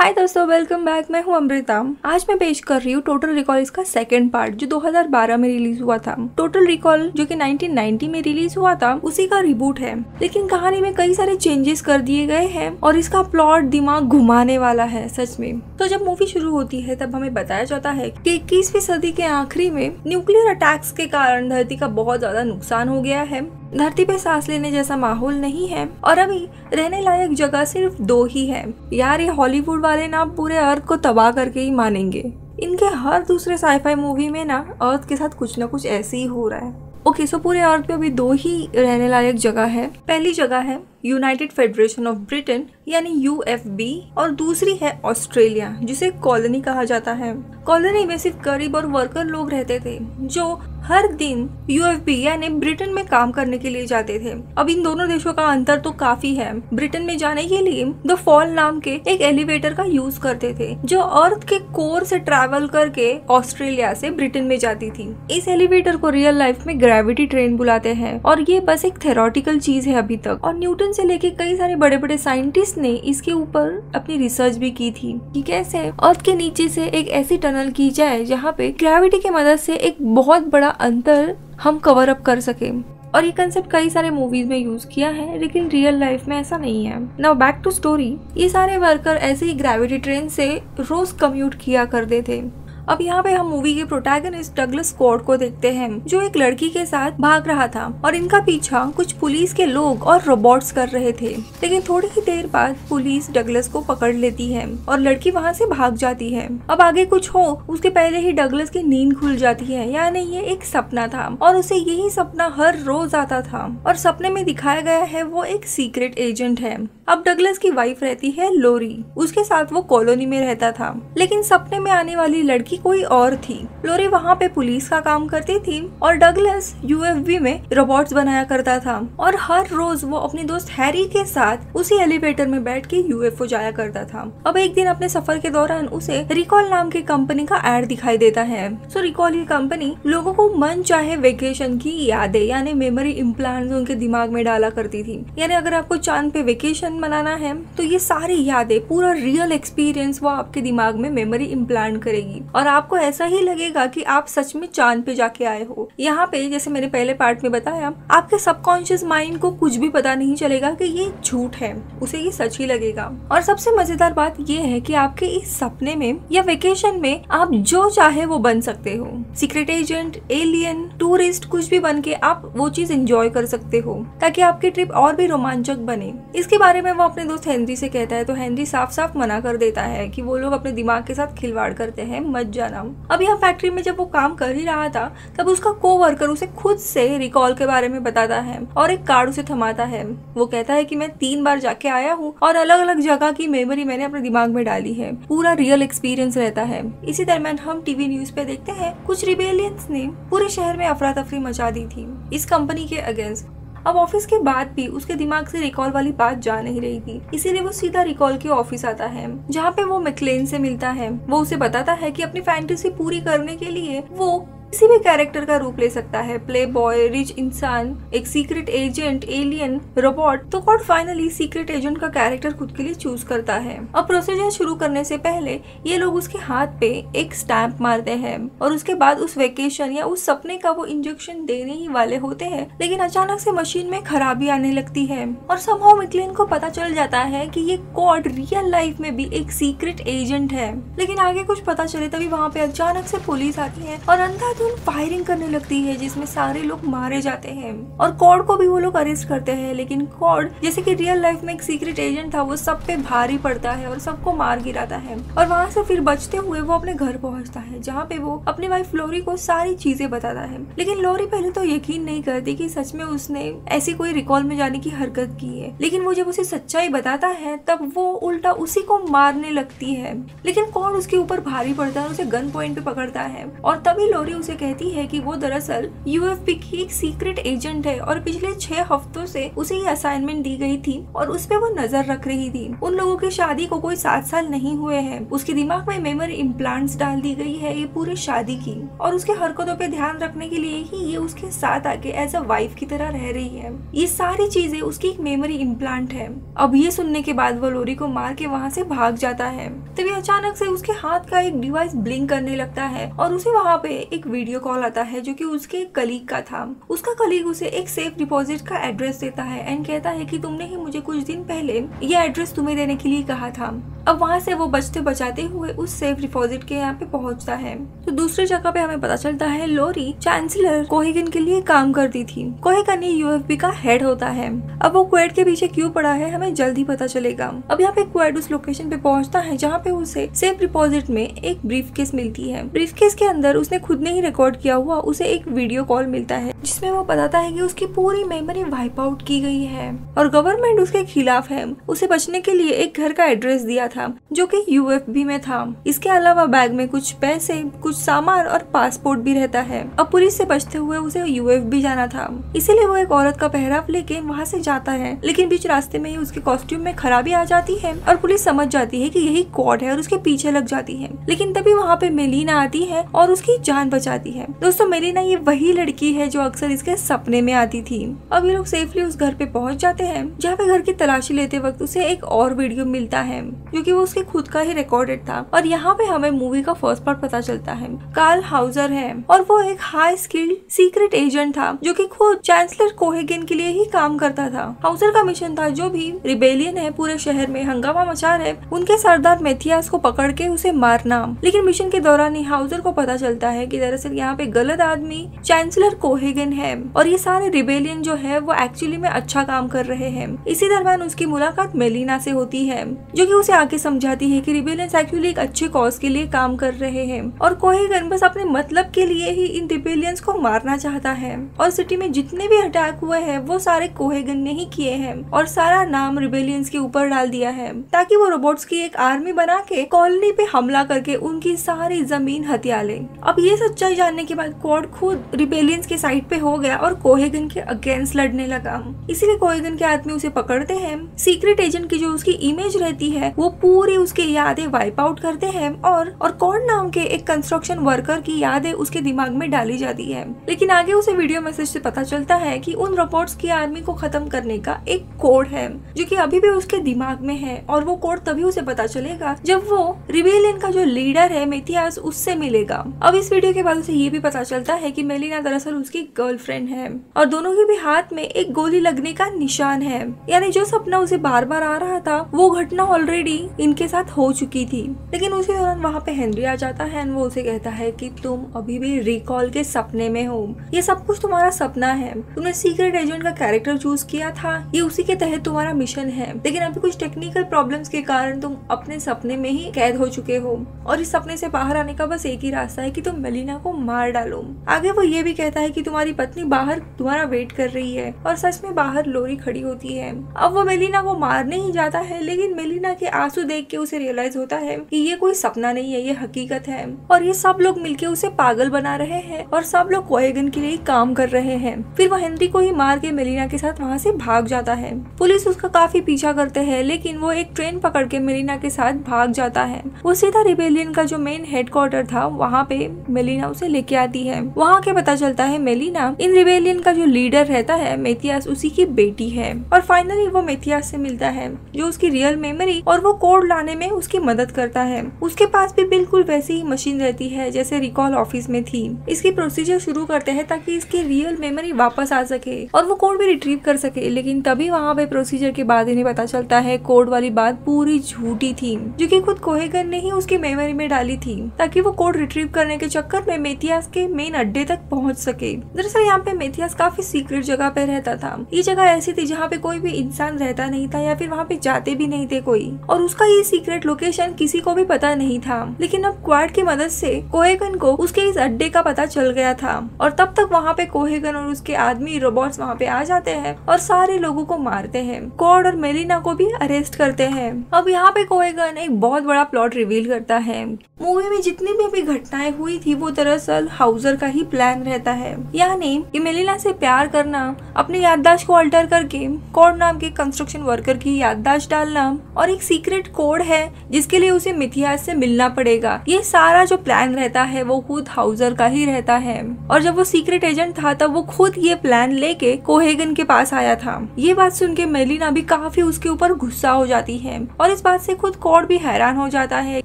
हाय दोस्तों, welcome back. मैं हूं अमृता। आज मैं पेश कर रही हूं टोटल रिकॉल इसका सेकंड पार्ट जो 2012 में रिलीज हुआ था। टोटल रिकॉल जो कि 1990 में रिलीज हुआ था उसी का रिबूट है, लेकिन कहानी में कई सारे चेंजेस कर दिए गए हैं और इसका प्लॉट दिमाग घुमाने वाला है सच में। तो जब मूवी शुरू होती है तब हमें बताया जाता है कि 21वीं सदी के आखिरी में न्यूक्लियर अटैक्स के कारण धरती का बहुत ज्यादा नुकसान हो गया है। धरती पे सांस लेने जैसा माहौल नहीं है और अभी रहने लायक जगह सिर्फ 2 ही है। यार, ये हॉलीवुड वाले ना पूरे अर्थ को तबाह करके ही मानेंगे। इनके हर दूसरे साईफाई मूवी में ना अर्थ के साथ कुछ ना कुछ ऐसे ही हो रहा है। ओके, सो पूरे अर्थ पे अभी 2 ही रहने लायक जगह है। पहली जगह है यूनाइटेड फेडरेशन ऑफ ब्रिटेन यानी UFB और दूसरी है ऑस्ट्रेलिया जिसे कॉलोनी कहा जाता है। कॉलोनी में सिर्फ गरीब और वर्कर लोग रहते थे जो हर दिन UFB यानी ब्रिटेन में काम करने के लिए जाते थे। अब इन दोनों देशों का अंतर तो काफी है। ब्रिटेन में जाने के लिए द फॉल नाम के एक एलिवेटर का यूज करते थे जो अर्थ के कोर से ट्रैवल करके ऑस्ट्रेलिया से ब्रिटेन में जाती थी। इस एलिवेटर को रियल लाइफ में ग्रेविटी ट्रेन बुलाते हैं और ये बस एक थ्योरेटिकल चीज है अभी तक। और न्यूटन से लेके कई सारे बड़े बड़े साइंटिस्ट ने इसके ऊपर अपनी रिसर्च भी की थी कि कैसे अर्थ के नीचे से एक ऐसी टनल की जाए जहाँ पे ग्रेविटी की मदद से एक बहुत बड़ा अंतर हम कवर अप कर सके। और ये कंसेप्ट कई सारे मूवीज में यूज किया है लेकिन रियल लाइफ में ऐसा नहीं है। Now back to story. ये सारे वर्कर ऐसे ही ग्रेविटी ट्रेन से रोज कम्यूट किया करते थे। अब यहाँ पे हम मूवी के प्रोटैगनिस्ट डगलस क्वेड को देखते हैं जो एक लड़की के साथ भाग रहा था और इनका पीछा कुछ पुलिस के लोग और रोबोट्स कर रहे थे। लेकिन थोड़ी ही देर बाद पुलिस डगलस को पकड़ लेती है और लड़की वहाँ से भाग जाती है। अब आगे कुछ हो उसके पहले ही डगलस की नींद खुल जाती है, यानी ये एक सपना था और उसे यही सपना हर रोज आता था। और सपने में दिखाया गया है वो एक सीक्रेट एजेंट है। अब डगलस की वाइफ रहती है लोरी, उसके साथ वो कॉलोनी में रहता था। लेकिन सपने में आने वाली लड़की कोई और थी। लोरी वहाँ पे पुलिस का काम करती थी और डगलस UFB में रोबोट्स बनाया करता था और हर रोज वो अपने दोस्त हैरी के साथ उसी एलिवेटर में बैठ के UFO जाया करता था। अब एक दिन अपने सफर के दौरान उसे रिकॉल नाम की कंपनी का एड दिखाई देता है। सो रिकॉल ये कंपनी लोगों को मन चाहे वेकेशन की यादें यानी मेमोरी इम्प्लांट उनके दिमाग में डाला करती थी। यानी अगर आपको चांद पे वेकेशन मनाना है तो ये सारी यादें पूरा रियल एक्सपीरियंस वो आपके दिमाग में मेमोरी इम्प्लांट करेगी और आपको ऐसा ही लगेगा कि आप सच में चांद पे जाके आए हो। यहाँ पे जैसे मैंने पहले पार्ट में बताया, आपके सबकॉन्शियस माइंड को कुछ भी पता नहीं चलेगा कि ये झूठ है, उसे ये सच ही लगेगा। और सबसे मजेदार बात ये है कि आपके इस सपने में या वेकेशन में आप जो चाहे वो बन सकते हो। सीक्रेट एजेंट, एलियन, टूरिस्ट, कुछ भी बन के आप वो चीज एंजॉय कर सकते हो ताकि आपकी ट्रिप और भी रोमांचक बने। इसके बारे में वो अपने दोस्त हेनरी से कहता है तो हेनरी साफ साफ मना कर देता है कि वो लोग अपने दिमाग के साथ खिलवाड़ करते हैं, मत जाना। अब यहाँ फैक्ट्री में जब वो काम कर ही रहा था तब उसका कोवर्कर उसे खुद से रिकॉल के बारे में बताता है और एक कार्ड उसे थमाता है। वो कहता है कि मैं 3 बार जाके आया हूँ और अलग अलग जगह की मेमोरी मैंने अपने दिमाग में डाली है, पूरा रियल एक्सपीरियंस रहता है। इसी दरमियान हम टीवी न्यूज पे देखते हैं कुछ रिबेलियंस ने पूरे शहर में अफरा तफरी मचा दी थी इस कंपनी के अगेंस्ट। अब ऑफिस के बाद भी उसके दिमाग से रिकॉल वाली बात जा नहीं रही थी, इसीलिए वो सीधा रिकॉल के ऑफिस आता है जहाँ पे वो मैकलेन से मिलता है। वो उसे बताता है कि अपनी फैंटेसी पूरी करने के लिए वो किसी भी कैरेक्टर का रूप ले सकता है, प्ले बॉय, रिच इंसान, एक सीक्रेट एजेंट, एलियन, रोबोट। तो कोड फाइनली सीक्रेट एजेंट का कैरेक्टर खुद के लिए चूज करता है। अब प्रोसीजर शुरू करने से पहले ये लोग उसके हाथ पे एक स्टैंप मारते हैं और उसके बाद उस वेकेशन या उस सपने का वो इंजेक्शन देने ही वाले होते हैं, लेकिन अचानक से मशीन में खराबी आने लगती है और समहाउ मैकलेन को पता चल जाता है कि ये कोड रियल लाइफ में भी एक सीक्रेट एजेंट है। लेकिन आगे कुछ पता चले तभी वहाँ पे अचानक से पुलिस आती है और अंधा फायरिंग करने लगती है जिसमें सारे लोग मारे जाते हैं और कॉड को भी वो लोग अरेस्ट करते हैं। लेकिन कॉड जैसे कि रियल लाइफ में एक सीक्रेट एजेंट था, वो सब पे भारी पड़ता है और सबको मार गिराता है। और वहाँ से फिर बचते हुए वो अपने घर पहुँचता है जहाँ पे वो अपनी वाइफ लोरी को सारी चीजें बताता है। लेकिन लोरी पहले तो यकीन नहीं करती कि सच में उसने ऐसी कोई रिकॉल में जाने की हरकत की है, लेकिन वो जब उसे सच्चाई बताता है तब वो उल्टा उसी को मारने लगती है। लेकिन कॉड उसके ऊपर भारी पड़ता है, उसे गन पॉइंट पे पकड़ता है और तभी लोरी उनसे कहती है कि वो दरअसल यूएफपी की एक सीक्रेट एजेंट है और पिछले 6 हफ्तों से उसे ये असाइनमेंट दी गई थी और उस पे वो नजर रख रही थी। उन लोगों की शादी को कोई 7 साल नहीं हुए हैं। उसके दिमाग में मेमोरी इम्प्लांट्स डाल दी गई है ये पूरी शादी की और उसके हरकतों पे ध्यान रखने के लिए ही ये उसके साथ आके एज अ वाइफ की तरह रह रही है। ये सारी चीजें उसकी एक मेमोरी इम्प्लांट है। अब ये सुनने के बाद वो लोरी को मार के वहाँ से भाग जाता है। तभी अचानक से उसके हाथ का एक डिवाइस ब्लिंक करने लगता है और उसे वहाँ पे एक वीडियो कॉल आता है जो कि उसके कलीग का था। उसका कलीग उसे एक सेफ डिपॉजिट का एड्रेस देता है एंड कहता है कि तुमने ही मुझे कुछ दिन पहले ये एड्रेस तुम्हें देने के लिए कहा था। अब वहाँ से वो बचते बचाते हुए उस सेफ डिपॉजिट के यहाँ पे पहुँचता है। तो दूसरी जगह पे हमें पता चलता है लोरी चांसलर कोहेगन के लिए काम करती थी। कोहेगन ये यूएफबी का हेड होता है। अब वो क्वेड के पीछे क्यों पड़ा है हमें जल्द ही पता चलेगा। अब यहाँ पे क्वेड उस लोकेशन पे पहुँचता है जहाँ पे उसे सेफ डिपॉजिट में एक ब्रीफकेस मिलती है। ब्रीफकेस के अंदर उसने खुद ने ही रिकॉर्ड किया हुआ उसे एक वीडियो कॉल मिलता है जिसमें वो बताता है कि उसकी पूरी मेमोरी वाइप आउट की गई है और गवर्नमेंट उसके खिलाफ है। उसे बचने के लिए एक घर का एड्रेस दिया था जो कि यूएफबी में था। इसके अलावा बैग में कुछ पैसे, कुछ सामान और पासपोर्ट भी रहता है। अब पुलिस से बचते हुए उसे यूएफबी जाना था, इसीलिए वो एक औरत का पहराव लेके वहाँ से जाता है। लेकिन बीच रास्ते में ही उसके कॉस्ट्यूम में खराबी आ जाती है और पुलिस समझ जाती है कि यही क्वाड है और उसके पीछे लग जाती है। लेकिन तभी वहाँ पे मेलिना आती है और उसकी जान बचाती है। दोस्तों मेलिना ये वही लड़की है जो अक्सर इसके सपने में आती थी। अब ये लोग सेफली उस घर पे पहुँच जाते हैं जहाँ पे घर की तलाशी लेते वक्त उसे एक और वीडियो मिलता है क्योंकि वो उसके खुद का ही रिकॉर्डेड था। और यहाँ पे हमें मूवी का फर्स्ट पार्ट पता चलता है। कार्ल हाउजर है और वो एक हाई स्किल्ड सीक्रेट एजेंट था जो कि खुद चांसलर कोहेगन के लिए ही काम करता था। हाउजर का मिशन था जो भी रिबेलियन है पूरे शहर में हंगामा मचा रहे उनके सरदार मैथियास को पकड़ के उसे मारना। लेकिन मिशन के दौरान ही हाउजर को पता चलता है कि दरअसल यहाँ पे गलत आदमी चांसलर कोहेगन है और ये सारे रिबेलियन जो है वो एक्चुअली में अच्छा काम कर रहे हैं। इसी दरमियान उसकी मुलाकात मेलिना से होती है जो कि उसे आके समझाती है कि रिबेलियंस एक्चुअली एक अच्छे कॉज के लिए काम कर रहे हैं और कोहेगन बस अपने मतलब के लिए ही इन रिबेलियंस को मारना चाहता है और सिटी में जितने भी अटैक हुए हैं वो सारे कोहेगन ने ही किए हैं और सारा नाम रिबेलियंस के ऊपर डाल दिया है ताकि वो रोबोट्स की एक आर्मी बना के कॉलोनी पे हमला करके उनकी सारी जमीन हथिया ले। अब ये सच्चाई जानने के बाद क्वाड खुद रिबेलियंस के साइड पे हो गया और कोहेगन के अगेंस्ट लड़ने लगा। इसीलिए कोहेगन के आदमी उसे पकड़ते हैं। सीक्रेट एजेंट की जो उसकी इमेज रहती है वो पूरी उसके यादें वाइप आउट करते हैं और कॉर्ड नाम के एक कंस्ट्रक्शन वर्कर की यादें उसके दिमाग में डाली जाती है। लेकिन आगे उसे वीडियो मैसेज से पता चलता है कि उन रोबोट्स की आर्मी को खत्म करने का एक कोड है जो कि अभी भी उसके दिमाग में है और वो कोड तभी उसे पता चलेगा जब वो रिबेलियन का जो लीडर है मैथियास उससे मिलेगा। अब इस वीडियो के बाद उसे ये भी पता चलता है कि मेलिना दरअसल उसकी गर्लफ्रेंड है और दोनों के भी हाथ में एक गोली लगने का निशान है। यानी जो सपना उसे बार बार आ रहा था वो घटना ऑलरेडी इनके साथ हो चुकी थी। लेकिन उसी दौरान वहाँ पे हेनरी आ जाता है और वो उसे कहता है कि तुम अभी भी रिकॉल के सपने में हो, ये सब कुछ तुम्हारा सपना है, तुमने सीक्रेट एजेंट का कैरेक्टर चूज किया था, ये उसी के तहत तुम्हारा मिशन है, लेकिन अभी कुछ टेक्निकल प्रॉब्लम्स के कारण तुम अपने सपने में ही कैद हो चुके हो और इस सपने से बाहर आने का बस एक ही रास्ता है कि तुम मेलिना को मार डालो। आगे वो ये भी कहता है कि तुम्हारी पत्नी बाहर तुम्हारा वेट कर रही है और सच में बाहर लोरी खड़ी होती है। अब वो मेलिना को मारने ही जाता है लेकिन मेलिना के आंसू देख के उसे रियलाइज होता है कि ये कोई सपना नहीं है, ये हकीकत है और ये सब लोग मिलके उसे पागल बना रहे हैं और सब लोग कोहेगन के लिए काम कर रहे हैं। फिर वो हेनरी को ही मार के मेलिना के साथ वहाँ से भाग जाता है। पुलिस उसका काफी पीछा करते हैं लेकिन वो एक ट्रेन पकड़ के मेलिना के साथ भाग जाता है। वो सीधा रिबेलियन का जो मेन हेडक्वार्टर था वहाँ पे मेलिना उसे लेके आती है। वहाँ के पता चलता है मेलिना इन रिबेलियन का जो लीडर रहता है मैथियास उसी की बेटी है और फाइनली वो मैथियास से मिलता है जो उसकी रियल मेमोरी और वो कोड लाने में उसकी मदद करता है। उसके पास भी बिल्कुल वैसी ही मशीन रहती है जैसे रिकॉल ऑफिस में थी। इसकी प्रोसीजर शुरू करते हैं ताकि इसकी रियल मेमोरी वापस आ सके और वो कोड भी रिट्रीव कर सके। लेकिन तभी वहाँ पे प्रोसीजर के बाद इन्हें पता चलता है कोड वाली बात पूरी झूठी थी जो कि खुद कोहेगन ने ही उसकी मेमोरी में डाली थी ताकि वो कोड रिट्रीव करने के चक्कर में मैथियास के मेन अड्डे तक पहुँच सके। दरअसल यहाँ पे मैथियास काफी सीक्रेट जगह पे रहता था। ये जगह ऐसी थी जहाँ पे कोई भी इंसान रहता नहीं था या फिर वहाँ पे जाते भी नहीं थे कोई और उसका ये सीक्रेट लोकेशन किसी को भी पता नहीं था। लेकिन अब क्वाड की मदद से कोहेगन को उसके इस अड्डे का पता चल गया था और तब तक वहाँ पे कोहेगन और उसके आदमी रोबोट्स वहाँ पे आ जाते हैं और सारे लोगों को मारते हैं। क्वाड और मेलिना को भी अरेस्ट करते हैं। अब यहाँ पे कोहेगन एक बहुत बड़ा प्लॉट रिवील करता है। मूवी में जितनी भी घटनाएं हुई थी वो दरअसल दरअसल हाउजर का ही प्लान रहता है, यानी कि मेलिना से प्यार करना, अपनी याददाश्त को अल्टर करके कोड नाम के कंस्ट्रक्शन वर्कर की याददाश्त डालना और एक सीक्रेट कोड है जिसके लिए उसे मिथियास से मिलना पड़ेगा। ये सारा जो प्लान रहता है वो खुद हाउजर का ही रहता है और जब वो सीक्रेट एजेंट था तब वो खुद ये प्लान लेके कोहेगन के पास आया था। ये बात सुन के मेलिना भी काफी उसके ऊपर गुस्सा हो जाती है और इस बात से खुद कोड भी हैरान हो जाता है।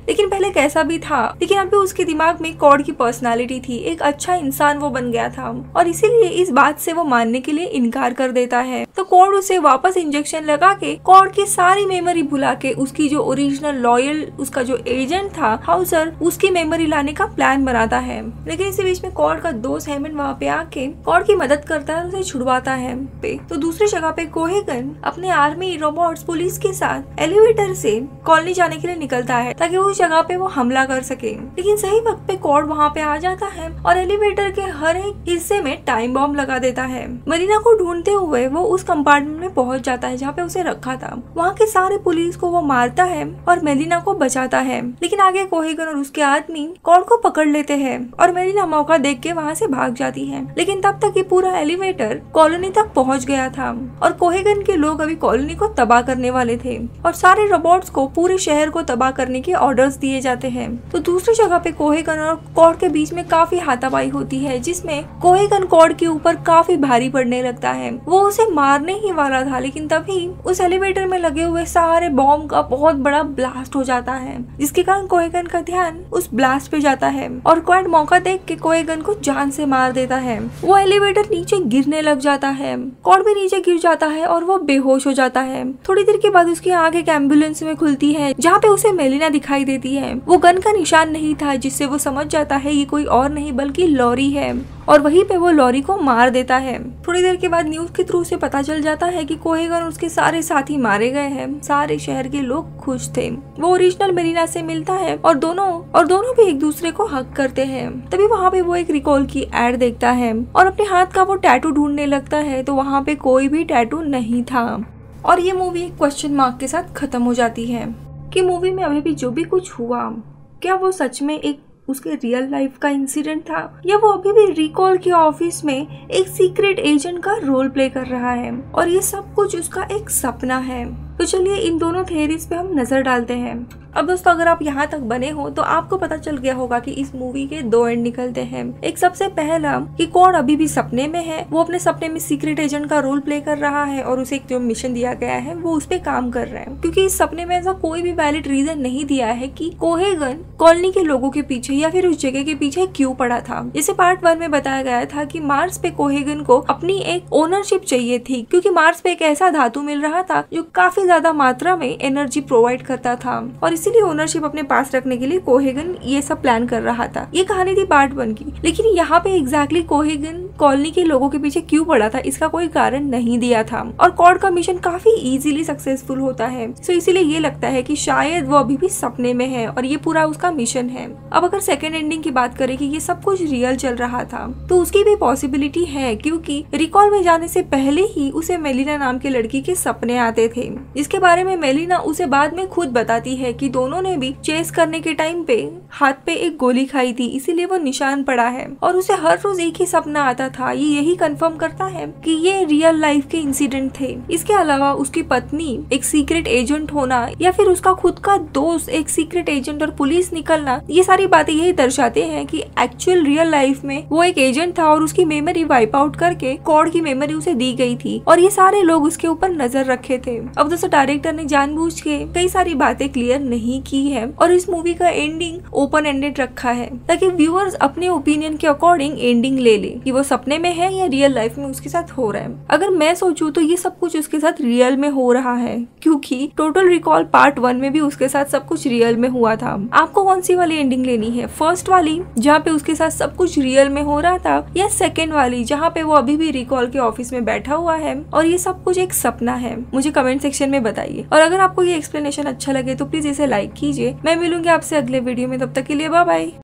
लेकिन पहले कैसा भी था, लेकिन अभी उसके दिमाग में कोड की पर्सनालिटी थी, एक अच्छा इंसान वो बन गया था और इसीलिए इस बात से वो मानने के लिए इनकार कर देता है। तो कोड उसे वापस इंजेक्शन लगा के कोड की सारी मेमोरी भुला के उसकी जो ओरिजिनल लॉयल उसका जो एजेंट था हाउजर, उसकी मेमोरी लाने का प्लान बनाता है। लेकिन इसी बीच में कोड का दोस्त हेमंत वहाँ पे आके कोड की मदद करता है, उसे छुड़वाता है। तो दूसरी जगह पे कोहेगन अपने आर्मी रोबोट्स पुलिस के साथ एलिवेटर से कॉलोनी जाने के लिए निकलता है ताकि उस जगह पे वो हमला कर सके। लेकिन सही वक्त पे कोड वहाँ पे आ जाता है और एलिवेटर के हर एक हिस्से में टाइम बॉम्ब लगा देता है। मरीना को ढूंढते हुए वो उस कंपार्टमेंट में पहुँच जाता है जहाँ पे उसे रखा था। वहाँ के सारे पुलिस को वो मारता है और मेलिना को बचाता है। लेकिन आगे कोहेगन और उसके आदमी कोड को पकड़ लेते हैं और मेलिना मौका देख के वहाँ से भाग जाती है। लेकिन तब तक ये पूरा एलिवेटर कॉलोनी तक पहुँच गया था और कोहेगन के लोग अभी कॉलोनी को तबाह करने वाले थे और सारे रोबोट्स को पूरे शहर को तबाह करने के ऑर्डर्स दिए जाते हैं। तो दूसरी जगह पे कोहेगन और कोड के बीच में काफी हाथापाई होती है जिसमें कोहेगन कोड के ऊपर काफी भारी पड़ने लगता है। वो उसे मारने ही वाला था लेकिन तभी उस एलिवेटर में लगे हुए सारे बॉम्ब का बहुत बड़ा ब्लास्ट हो जाता है जिसके कारण कोहेगन का ध्यान उस ब्लास्ट पे जाता है और कोड मौका देख के कोहेगन को जान से मार देता है। वो एलिवेटर नीचे गिरने लग जाता है, कोड भी नीचे गिर जाता है और वो बेहोश हो जाता है। थोड़ी देर के बाद उसकी आंख एक एम्बुलेंस में खुलती है जहाँ पे उसे मेलिना दिखाई देती है। वो गन का निशान नहीं था जिससे वो समझ जाता है ये कोई और नहीं बल्कि लॉरी है और वहीं पे वो लॉरी को मार देता है। थोड़ी देर के बाद न्यूज के थ्रू उसे पता चल जाता है कि कोहेगन और उसके सारे साथी मारे गए हैं। सारे शहर के लोग खुश थे। वो ओरिजिनल मेलिना से मिलता है और दोनों भी एक दूसरे को हक करते हैं। तभी वहाँ पे वो एक रिकॉल की एड देखता है और अपने हाथ का वो टैटू ढूंढने लगता है तो वहाँ पे कोई भी टैटू नहीं था। और ये मूवी एक क्वेश्चन मार्क के साथ खत्म हो जाती है कि मूवी में अभी भी जो भी कुछ हुआ क्या वो सच में एक उसके रियल लाइफ का इंसिडेंट था या वो अभी भी रिकॉल के ऑफिस में एक सीक्रेट एजेंट का रोल प्ले कर रहा है और ये सब कुछ उसका एक सपना है। तो चलिए इन दोनों थियरीज पे हम नजर डालते हैं। अब दोस्तों अगर आप यहाँ तक बने हो तो आपको पता चल गया होगा कि इस मूवी के दो एंड निकलते हैं। एक सबसे पहला कि कोड अभी भी सपने में है, वो अपने सपने में सीक्रेट एजेंट का रोल प्ले कर रहा है और उसे एक जो मिशन दिया गया है वो उस पर काम कर रहा है क्योंकि इस सपने में ऐसा कोई भी वैलिड रीजन नहीं दिया है कि कोहेगन कॉलोनी के लोगों के पीछे या फिर उस जगह के पीछे क्यों पड़ा था। इसे पार्ट 1 में बताया गया था कि मार्स पे कोहेगन को अपनी एक ओनरशिप चाहिए थी क्योंकि मार्स पे एक ऐसा धातु मिल रहा था जो काफी ज्यादा मात्रा में एनर्जी प्रोवाइड करता था और इसीलिए ओनरशिप अपने पास रखने के लिए कोहेगन ये सब प्लान कर रहा था। ये कहानी थी पार्ट 1 की। लेकिन यहाँ पे एग्जैक्टली कोहेगन कॉलोनी के लोगों के पीछे क्यों पड़ा था इसका कोई कारण नहीं दिया था और कोड का मिशन काफी इजीली सक्सेसफुल होता है। सो इसीलिए ये लगता है कि शायद वो अभी भी सपने में है और ये पूरा उसका मिशन है। अब अगर सेकेंड एंडिंग की बात करें कि ये सब कुछ रियल चल रहा था तो उसकी भी पॉसिबिलिटी है क्योंकि रिकॉल में जाने से पहले ही उसे मेलिना नाम के लड़की के सपने आते थे जिसके बारे में मेलिना उसे बाद में खुद बताती है कि दोनों ने भी चेस करने के टाइम पे हाथ पे एक गोली खाई थी इसीलिए वो निशान पड़ा है और उसे हर रोज एक ही सपना आता था। ये यही कंफर्म करता है कि ये रियल लाइफ के इंसिडेंट थे। इसके अलावा उसकी पत्नी एक सीक्रेट एजेंट होना या फिर उसका खुद का दोस्त एक सीक्रेट एजेंट और पुलिस निकलना, ये सारी बातें यही दर्शाते हैं कि एक्चुअल रियल लाइफ में वो एक एजेंट था और उसकी मेमोरी वाइप आउट करके कोड की मेमोरी उसे दी गई थी और ये सारे लोग उसके ऊपर नजर रखे थे। अब दोस्तों डायरेक्टर ने जानबूझ के कई सारी बातें क्लियर नहीं की है और इस मूवी का एंडिंग ओपन एंडेड रखा है ताकि व्यूअर्स अपने ओपिनियन के अकॉर्डिंग एंडिंग ले ले कि वो सपने में है या रियल लाइफ में उसके साथ हो रहा है। अगर मैं सोचूं तो ये सब कुछ उसके साथ रियल में हो रहा है क्योंकि टोटल रिकॉल पार्ट 1 में भी उसके साथ सब कुछ रियल में हुआ था। आपको कौन सी वाली एंडिंग लेनी है, फर्स्ट वाली जहाँ पे उसके साथ सब कुछ रियल में हो रहा था या सेकेंड वाली जहाँ पे वो अभी भी रिकॉल के ऑफिस में बैठा हुआ है और ये सब कुछ एक सपना है? मुझे कमेंट सेक्शन में बताइए और अगर आपको ये एक्सप्लेनेशन अच्छा लगे तो प्लीज इसे लाइक कीजिए। मैं मिलूंगी आपसे अगले वीडियो में, तब तक के लिए बाय बाय।